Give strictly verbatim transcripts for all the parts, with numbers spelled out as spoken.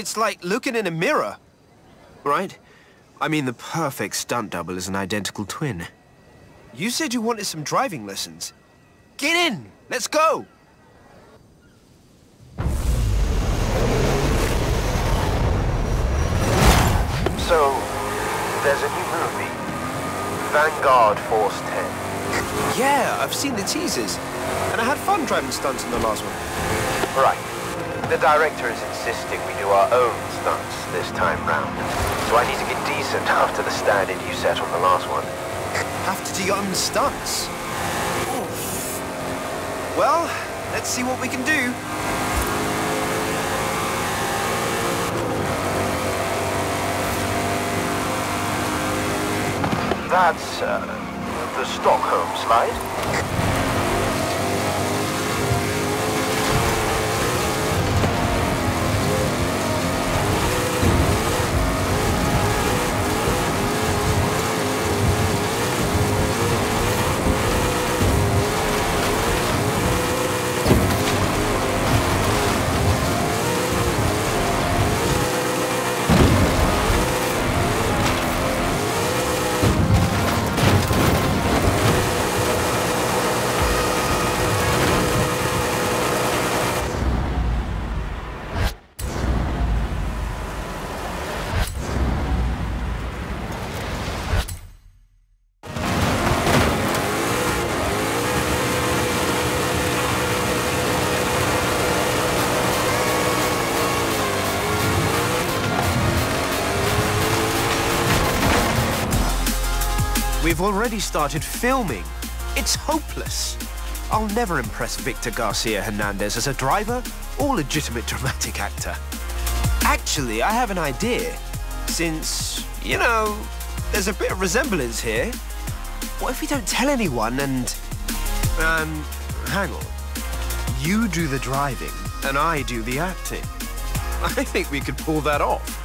It's like looking in a mirror, right? I mean, the perfect stunt double is an identical twin. You said you wanted some driving lessons. Get in! Let's go! So, there's a new movie, Vanguard Force ten. Yeah, I've seen the teasers, and I had fun driving stunts in the last one. Right. The director is insisting we do our own stunts this time round, so I need to get decent after the standard you set on the last one. Have to do your own stunts? Oof. Well, let's see what we can do. That's uh, the Stockholm slide. We've already started filming. It's hopeless. I'll never impress Victor Garcia Hernandez as a driver or legitimate dramatic actor. Actually, I have an idea. Since, you know, there's a bit of resemblance here. What if we don't tell anyone and... Um, hang on. You do the driving and I do the acting. I think we could pull that off.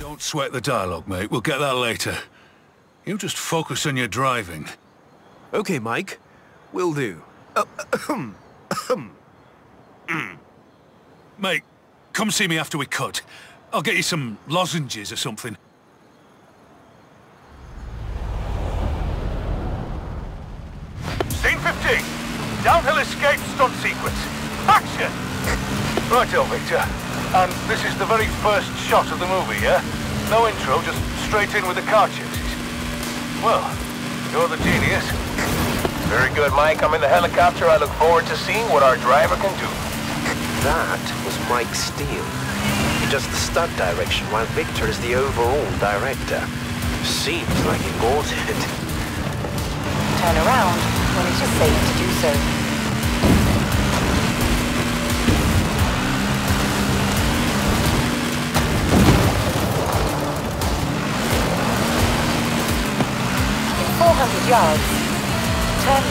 Don't sweat the dialogue, mate. We'll get that later. You just focus on your driving. Okay, Mike. Will do. Uh, ahem. Ahem. Mm. Mate, come see me after we cut. I'll get you some lozenges or something. Scene fifteen. Downhill escape stunt sequence. Action! Righto, Victor. And this is the very first shot of the movie, yeah? No intro, just straight in with the car chases. Well, you're the genius. Very good, Mike. I'm in the helicopter. I look forward to seeing what our driver can do. That was Mike Steele. He does the stunt direction while Victor is the overall director. Seems like he bought it. Turn around when it's safe to do so. four hundred yards. Turn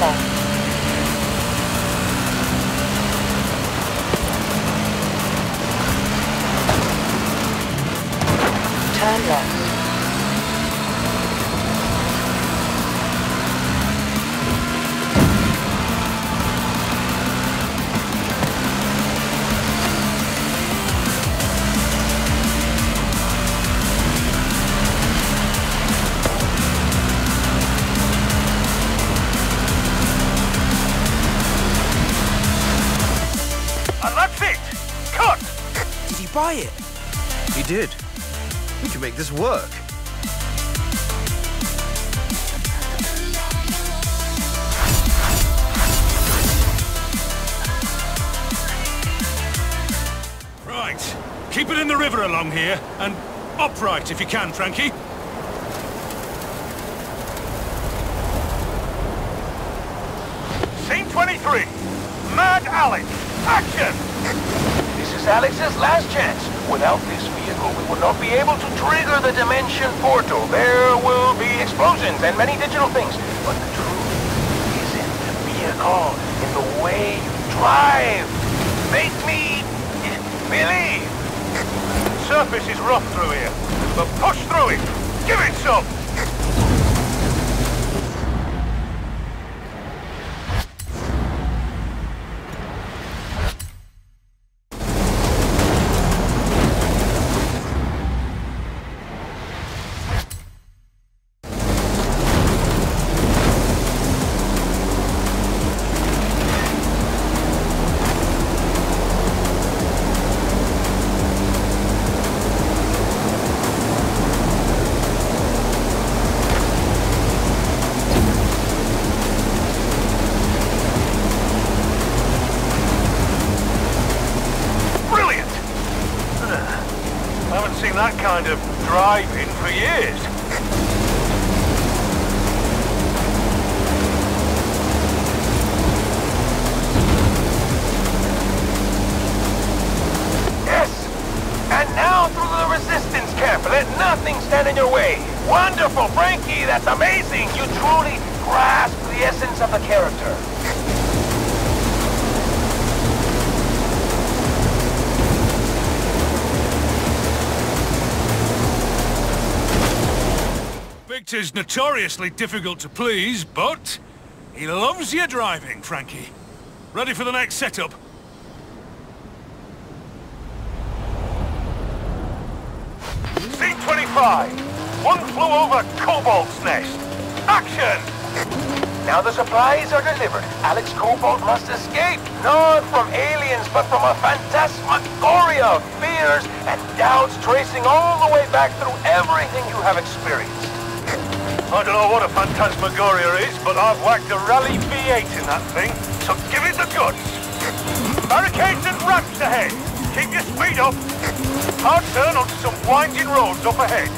left. Turn left. Buy it. He did. We can make this work. Right. Keep it in the river along here, and upright if you can, Frankie. Scene twenty-three. Mad Alex. Action! This is Alex's last chance. Without this vehicle, we will not be able to trigger the Dimension Portal. There will be explosions and many digital things. But the truth is in the vehicle, in the way you drive. Make me believe. The surface is rough through here, but push through it. Give it some. doing that kind of driving for years. Nothing stand in your way. Wonderful, Frankie. That's amazing. You truly grasp the essence of the character. Victor's notoriously difficult to please, but he loves your driving, Frankie. Ready for the next setup? One flew over Cobalt's nest. Action! Now the supplies are delivered. Alex Cobalt must escape, not from aliens, but from a phantasmagoria of fears and doubts tracing all the way back through everything you have experienced. I don't know what a phantasmagoria is, but I've whacked a rally V eight in that thing, so give it the guts. Barricades and ramps ahead. Keep your speed up. Hard turn onto some winding roads up ahead.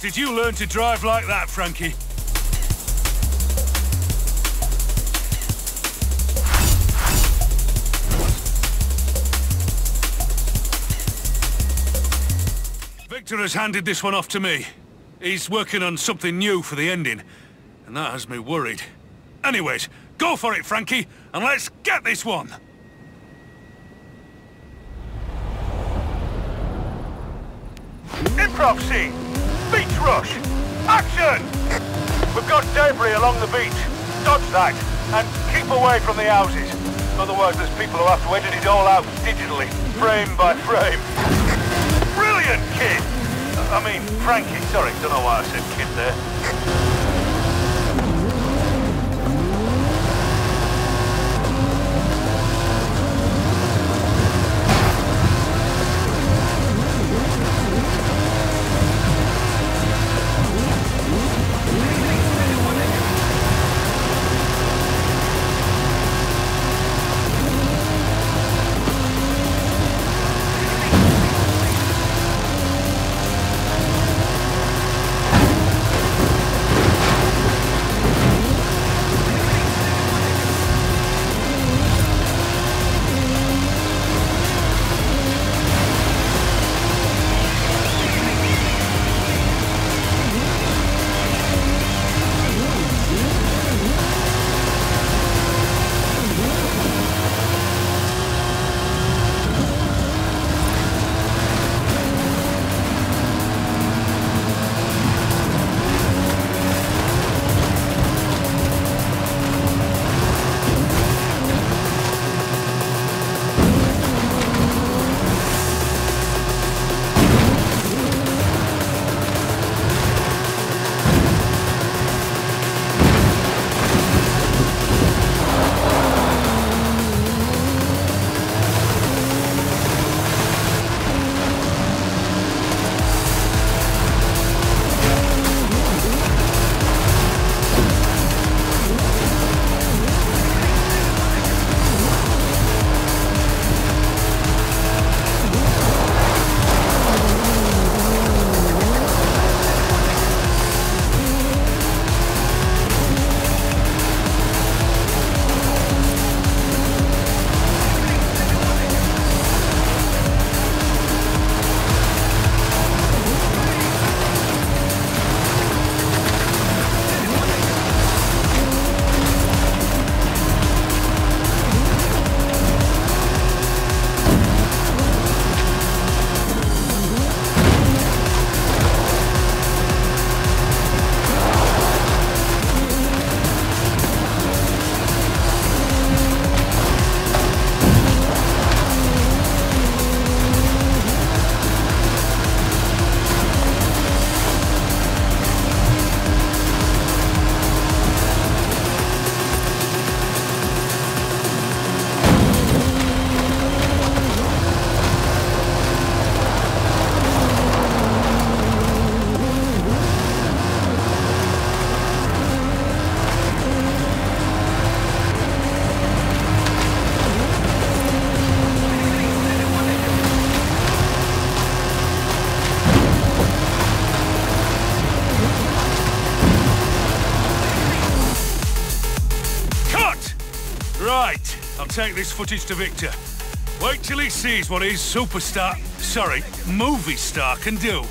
Did you learn to drive like that, Frankie? Victor has handed this one off to me. He's working on something new for the ending, and that has me worried. Anyways, go for it, Frankie, and let's get this one! Improv scene! Beach rush! Action! We've got debris along the beach. Dodge that, and keep away from the houses. Otherwise there's people who have to edit it all out digitally, frame by frame. Brilliant, kid! I mean, Frankie, sorry, don't know why I said kid there. Right, I'll take this footage to Victor. Wait till he sees what his superstar, sorry, movie star can do.